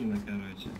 дружина, короче.